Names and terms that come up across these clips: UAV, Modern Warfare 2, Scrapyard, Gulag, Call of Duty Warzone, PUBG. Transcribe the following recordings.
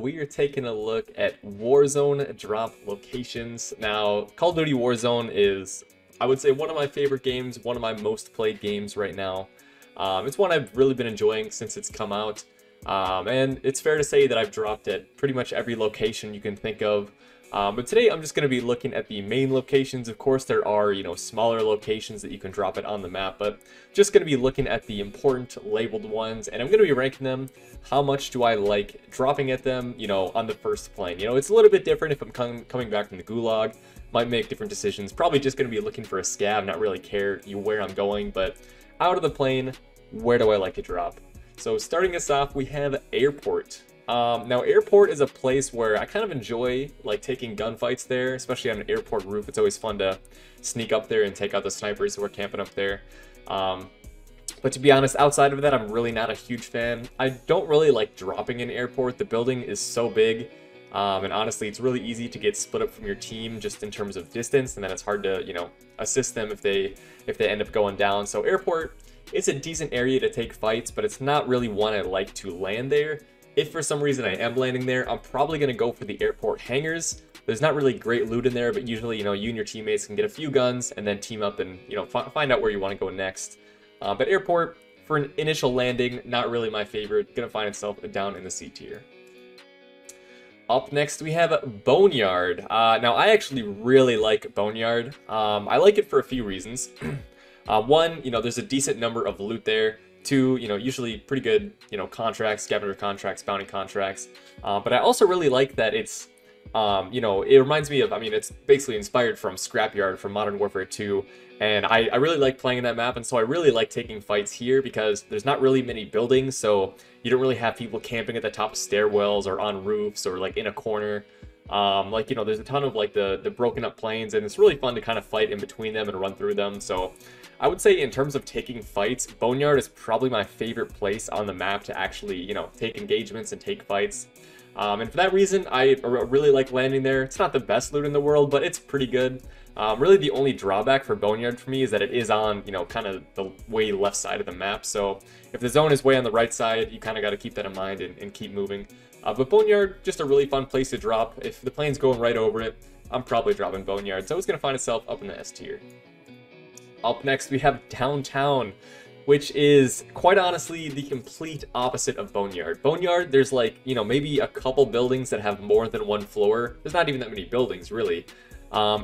we are taking a look at Warzone drop locations. Now, Call of Duty Warzone is, I would say, one of my favorite games, one of my most played games right now. It's one I've really been enjoying since it's come out. And it's fair to say that I've dropped at pretty much every location you can think of. But today I'm just going to be looking at the main locations. Of course, there are, you know, smaller locations that you can drop it on the map, but just going to be looking at the important labeled ones, and I'm going to be ranking them. How much do I like dropping at them, you know, on the first plane? You know, it's a little bit different if I'm coming back from the Gulag. Might make different decisions. Probably just going to be looking for a scab, not really care where I'm going, but out of the plane, where do I like to drop? So starting us off, we have airport. Now airport is a place where I kind of enjoy like taking gunfights there, especially on an airport roof. It's always fun to sneak up there and take out the snipers who are camping up there. But to be honest, outside of that, I'm really not a huge fan. I don't really like dropping in airport. The building is so big. And honestly, it's really easy to get split up from your team just in terms of distance, and then it's hard to, you know, assist them if they end up going down. So airport, it's a decent area to take fights, but it's not really one I like to land there. If for some reason I am landing there, I'm probably going to go for the airport hangars. There's not really great loot in there, but usually, you know, you and your teammates can get a few guns and then team up and, you know, find out where you want to go next. But airport, for an initial landing, not really my favorite. Going to find itself down in the C tier. Up next, we have Boneyard. Now, I actually really like Boneyard. I like it for a few reasons. One, you know, there's a decent number of loot there. Two, you know, usually pretty good, you know, contracts, scavenger contracts, bounty contracts. But I also really like that it's, you know, it reminds me of, I mean, it's basically inspired from Scrapyard from Modern Warfare 2. And I really like playing that map, and so I really like taking fights here because there's not really many buildings, so you don't really have people camping at the top of stairwells or on roofs or like in a corner. Like, you know, there's a ton of like the broken up planes, and it's really fun to kind of fight in between them and run through them. So I would say in terms of taking fights, Boneyard is probably my favorite place on the map to actually, you know, take engagements and take fights. And for that reason, I really like landing there. It's not the best loot in the world, but it's pretty good. Really the only drawback for Boneyard for me is that it is on, you know, kind of the way left side of the map. So if the zone is way on the right side, you kind of got to keep that in mind and keep moving. But Boneyard, just a really fun place to drop. If the plane's going right over it, I'm probably dropping Boneyard. So it's going to find itself up in the S tier. Up next, we have Downtown, which is, quite honestly, the complete opposite of Boneyard. Boneyard, there's like, you know, maybe a couple buildings that have more than one floor. There's not even that many buildings, really.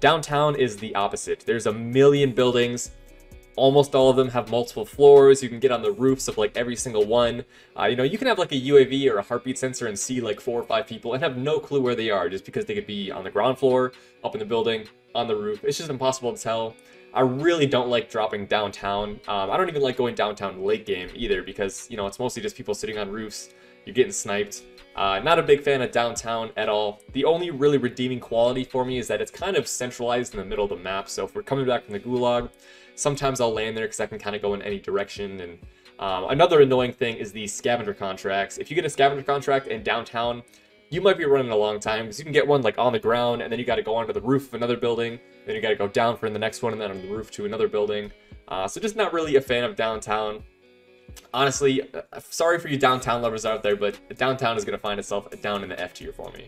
Downtown is the opposite. There's a million buildings. Almost all of them have multiple floors. You can get on the roofs of like every single one. You know, you can have like a UAV or a heartbeat sensor and see like 4 or 5 people and have no clue where they are, just because they could be on the ground floor, up in the building, on the roof. It's just impossible to tell. I really don't like dropping downtown. I don't even like going downtown late game either, because, you know, it's mostly just people sitting on roofs. You're getting sniped. Not a big fan of downtown at all. The only really redeeming quality for me is that it's kind of centralized in the middle of the map. So if we're coming back from the Gulag, sometimes I'll land there because I can kind of go in any direction. And another annoying thing is the scavenger contracts. If you get a scavenger contract in downtown, you might be running a long time, because you can get one like on the ground, and then you got to go onto the roof of another building, then you got to go down for the next one, and then on the roof to another building. So just not really a fan of downtown. Honestly, sorry for you downtown lovers out there, but downtown is going to find itself down in the F tier for me.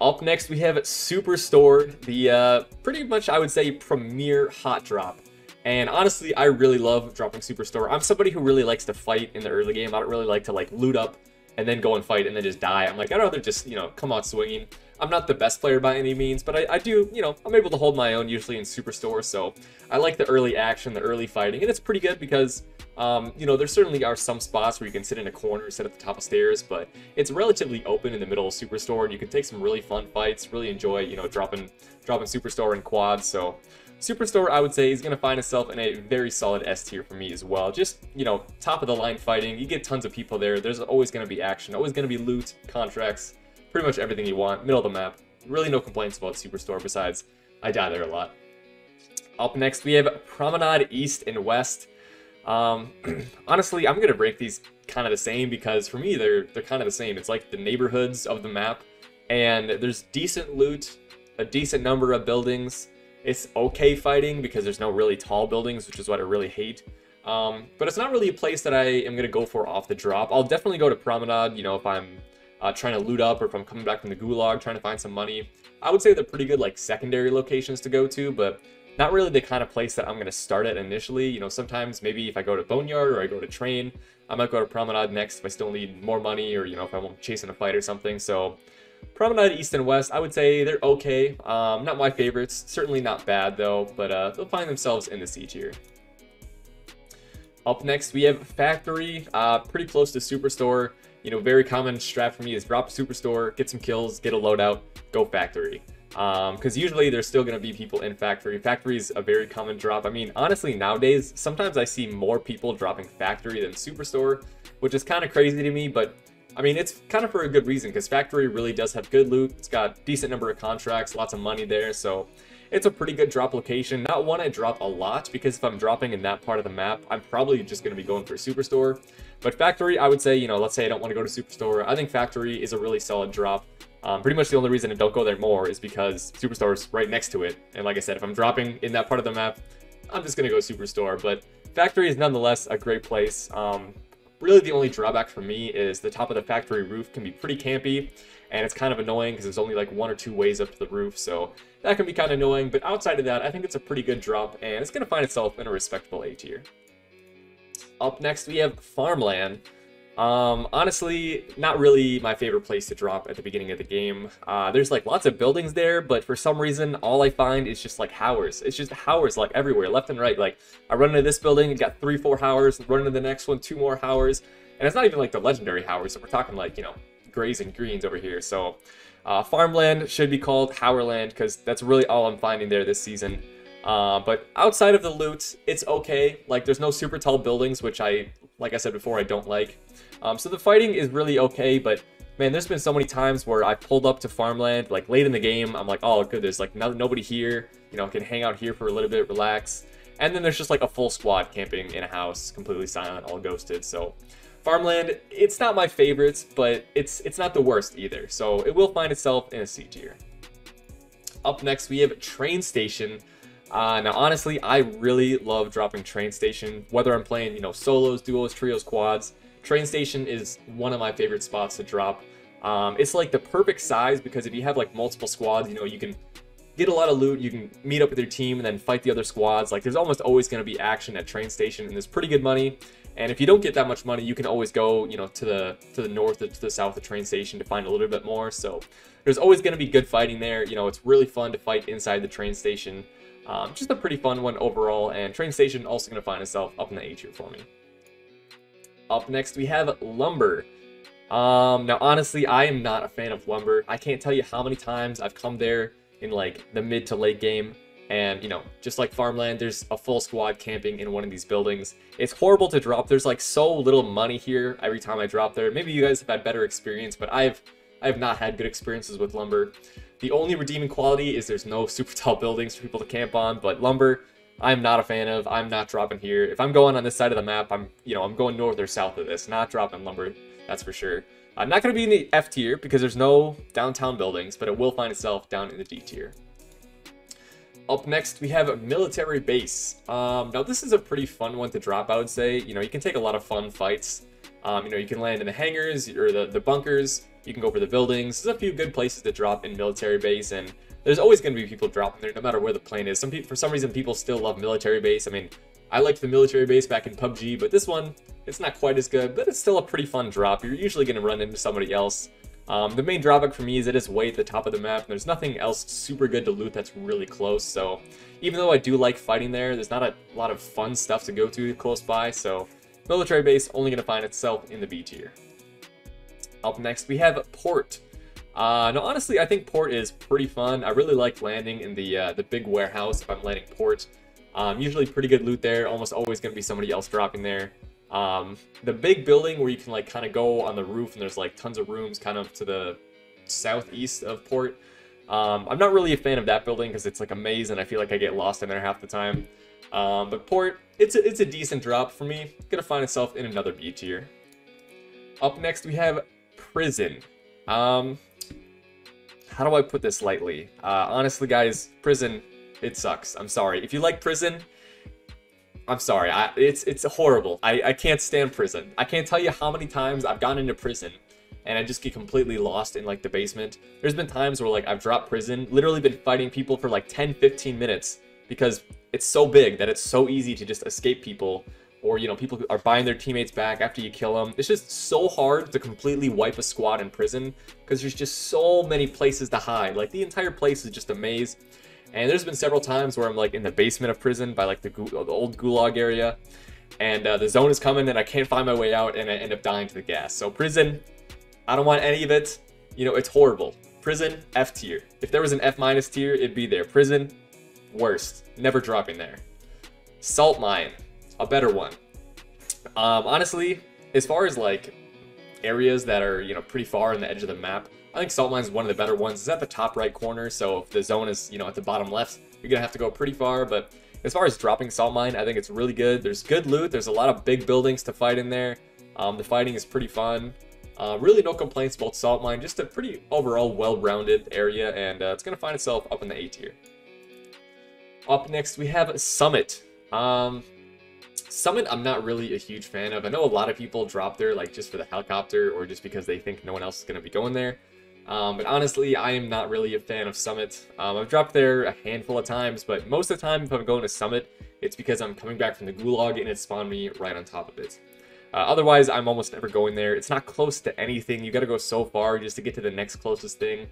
Up next, we have Superstore, the pretty much, I would say, premier hot drop. And honestly, I really love dropping Superstore. I'm somebody who really likes to fight in the early game. I don't really like to like loot up and then go and fight and then just die. I'm like, I'd rather just, you know, come out swinging. I'm not the best player by any means, but I do, you know, I'm able to hold my own usually in Superstore. So I like the early action, the early fighting, and it's pretty good because, you know, there certainly are some spots where you can sit in a corner, sit at the top of stairs, but it's relatively open in the middle of Superstore, and you can take some really fun fights, really enjoy, you know, dropping Superstore in quads. So Superstore, I would say, is going to find itself in a very solid S tier for me as well. Just, you know, top of the line fighting. You get tons of people there. There's always going to be action, always going to be loot, contracts, pretty much everything you want. Middle of the map. Really no complaints about Superstore, besides I die there a lot. Up next, we have Promenade East and West. Honestly, I'm going to break these kind of the same, because for me, they're kind of the same. It's like the neighborhoods of the map, and there's decent loot, a decent number of buildings. It's okay fighting because there's no really tall buildings, which is what I really hate. But it's not really a place that I am going to go for off the drop. I'll definitely go to Promenade, you know, if I'm trying to loot up, or if I'm coming back from the Gulag trying to find some money. I would say they're pretty good, like, secondary locations to go to, but not really the kind of place that I'm going to start at initially. You know, sometimes maybe if I go to Boneyard or I go to Train, I might go to Promenade next if I still need more money, or, you know, if I'm chasing a fight or something. So Promenade East and West, I would say they're okay. Not my favorites, certainly not bad though, but they'll find themselves in the C tier. Up next, we have Factory, pretty close to Superstore. You know, very common strat for me is drop Superstore, get some kills, get a loadout, go Factory. Because usually there's still going to be people in Factory. Factory is a very common drop. I mean, honestly, nowadays, sometimes I see more people dropping Factory than Superstore, which is kind of crazy to me, but I mean, it's kind of for a good reason, because Factory really does have good loot. It's got a decent number of contracts, lots of money there, so it's a pretty good drop location. Not one I drop a lot, because if I'm dropping in that part of the map, I'm probably just going to be going for Superstore. But Factory, I would say, you know, let's say I don't want to go to Superstore, I think Factory is a really solid drop. Pretty much the only reason I don't go there more is because Superstore is right next to it. And like I said, if I'm dropping in that part of the map, I'm just going to go Superstore. But Factory is nonetheless a great place. Really, the only drawback for me is the top of the Factory roof can be pretty campy, and it's kind of annoying because there's only like one or two ways up to the roof, so that can be kind of annoying. But outside of that, I think it's a pretty good drop, and it's going to find itself in a respectable A tier. Up next, we have Farmland. Honestly, not really my favorite place to drop at the beginning of the game. There's like lots of buildings there, but for some reason, all I find is just like howers. It's just howers like everywhere, left and right. Like I run into this building and got 3-4 howers, run into the next one, 2 more howers. And it's not even like the legendary howers, so we're talking like, you know, grays and greens over here. So Farmland should be called Howerland because that's really all I'm finding there this season. But outside of the loot, it's okay. Like there's no super tall buildings, which like I said before, I don't like. So the fighting is really okay, but man, there's been so many times where I pulled up to Farmland, like late in the game, I'm like, oh good, there's like nobody here, you know, I can hang out here for a little bit, relax. And then there's just like a full squad camping in a house, completely silent, all ghosted. So Farmland, it's not my favorites, but it's not the worst either. So it will find itself in a C tier. Up next, we have Train Station. Now, honestly, I really love dropping Train Station, whether I'm playing, you know, solos, duos, trios, quads. Train Station is one of my favorite spots to drop. It's like the perfect size because if you have like multiple squads, you know, you can get a lot of loot, you can meet up with your team and then fight the other squads. Like there's almost always going to be action at Train Station, and there's pretty good money. And if you don't get that much money, you can always go, you know, to the north or to the south of Train Station to find a little bit more. So there's always going to be good fighting there. You know, it's really fun to fight inside the Train Station. Just a pretty fun one overall, and Train Station also going to find itself up in the A tier for me. Up next, we have Lumber. Now, honestly, I am not a fan of Lumber. I can't tell you how many times I've come there in like the mid to late game. And, you know, just like Farmland, there's a full squad camping in one of these buildings. It's horrible to drop. There's like so little money here every time I drop there. Maybe you guys have had better experience, but I have not had good experiences with Lumber. The only redeeming quality is there's no super tall buildings for people to camp on, but Lumber, I'm not a fan of. I'm not dropping here. If I'm going on this side of the map, I'm going north or south of this, not dropping Lumber, that's for sure. I'm not going to be in the F tier because there's no downtown buildings, but it will find itself down in the D tier. Up next, we have a Military Base. Now, this is a pretty fun one to drop, I would say. You know, you can take a lot of fun fights. You know, you can land in the hangars or the bunkers. You can go for the buildings. There's a few good places to drop in Military Base, and there's always going to be people dropping there, no matter where the plane is. Some people, for some reason, people still love Military Base. I mean, I liked the Military Base back in PUBG, but this one, it's not quite as good, but it's still a pretty fun drop. You're usually going to run into somebody else. The main drawback for me is it is way at the top of the map, and there's nothing else super good to loot that's really close. So even though I do like fighting there, there's not a lot of fun stuff to go to close by. So Military Base only going to find itself in the B tier. Up next, we have Port. Now, honestly, I think Port is pretty fun. I really like landing in the big warehouse if I'm landing Port. Usually pretty good loot there. Almost always going to be somebody else dropping there. The big building where you can like kind of go on the roof and there's like tons of rooms kind of to the southeast of Port. I'm not really a fan of that building because it's like a maze and I feel like I get lost in there half the time. But Port, it's a decent drop for me. It's gonna find itself in another B tier. Up next, we have Prison. How do I put this lightly? Honestly, guys, Prison, it sucks. I'm sorry. If you like Prison, I'm sorry, it's horrible. I can't stand Prison. I can't tell you how many times I've gone into Prison and I just get completely lost in like the basement. There's been times where like I've dropped prison, literally been fighting people for like 10-15 minutes because it's so big that it's so easy to just escape people, or you know, people are buying their teammates back after you kill them. It's just so hard to completely wipe a squad in prison because there's just so many places to hide. Like the entire place is just a maze. And there's been several times where I'm like in the basement of prison by like the old Gulag area, and the zone is coming and I can't find my way out and I end up dying to the gas. So prison, I don't want any of it. You know, it's horrible. Prison, F tier. If there was an F- tier, it'd be there. Prison, worst. Never dropping there. Salt mine, a better one. Honestly, as far as like areas that are, you know, pretty far on the edge of the map, I think salt mine is one of the better ones. It's at the top right corner, so if the zone is, you know, at the bottom left, you're gonna have to go pretty far. But as far as dropping salt mine, I think it's really good. There's good loot. There's a lot of big buildings to fight in there. The fighting is pretty fun. Really no complaints about salt mine. Just a pretty overall well-rounded area, and it's gonna find itself up in the A tier. Up next we have Summit. Summit, I'm not really a huge fan of. I know a lot of people drop there like just for the helicopter or just because they think no one else is gonna be going there. But honestly, I am not really a fan of Summit. I've dropped there a handful of times, but most of the time if I'm going to Summit, it's because I'm coming back from the Gulag and it spawned me right on top of it. Otherwise, I'm almost never going there. It's not close to anything. You gotta go so far just to get to the next closest thing.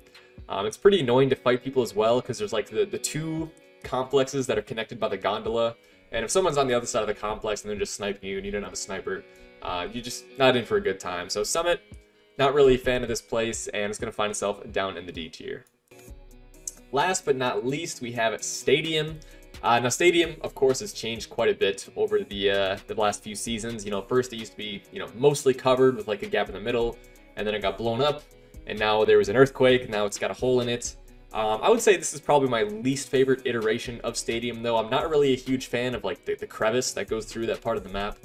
It's pretty annoying to fight people as well, because there's like the two complexes that are connected by the gondola. And if someone's on the other side of the complex and they're just sniping you and you don't have a sniper, you're just not in for a good time. So Summit, not really a fan of this place, and it's going to find itself down in the D tier. Last but not least, we have Stadium. Now Stadium, of course, has changed quite a bit over the last few seasons. You know, first it used to be, you know, mostly covered with like a gap in the middle, and then it got blown up, and now there was an earthquake, and now it's got a hole in it. I would say this is probably my least favorite iteration of Stadium, though. I'm not really a huge fan of like the crevice that goes through that part of the map.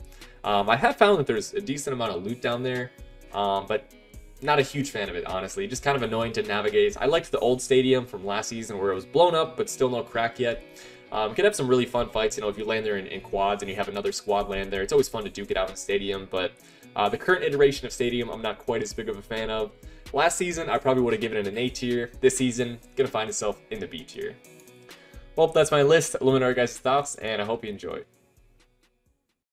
I have found that there's a decent amount of loot down there, but not a huge fan of it, honestly. Just kind of annoying to navigate. I liked the old Stadium from last season where it was blown up, but still no crack yet. You can have some really fun fights, you know, if you land there in quads and you have another squad land there. It's always fun to duke it out in Stadium, but the current iteration of Stadium, I'm not quite as big of a fan of. Last season, I probably would have given it an A tier. This season, gonna find itself in the B tier. Well, that's my list. Let me know your guys' thoughts, and I hope you enjoy.